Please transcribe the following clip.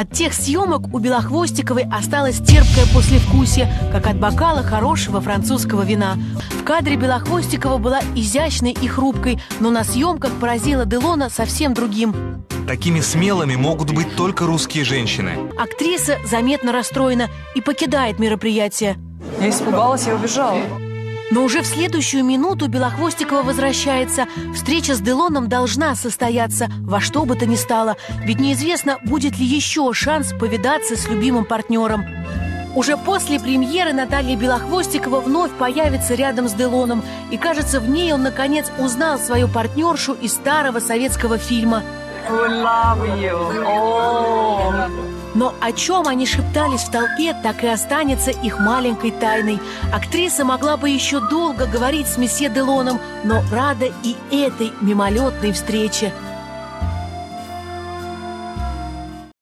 От тех съемок у Белохвостиковой осталось терпкое послевкусие, как от бокала хорошего французского вина. В кадре Белохвостикова была изящной и хрупкой, но на съемках поразила Делона совсем другим. Такими смелыми могут быть только русские женщины. Актриса заметно расстроена и покидает мероприятие. Я испугалась, я убежала. Но уже в следующую минуту Белохвостикова возвращается. Встреча с Делоном должна состояться во что бы то ни стало. Ведь неизвестно, будет ли еще шанс повидаться с любимым партнером. Уже после премьеры Наталья Белохвостикова вновь появится рядом с Делоном. И кажется, в ней он наконец узнал свою партнершу из старого советского фильма. We love you. Oh. Но о чем они шептались в толпе, так и останется их маленькой тайной. Актриса могла бы еще долго говорить с месье Делоном, но рада и этой мимолетной встрече.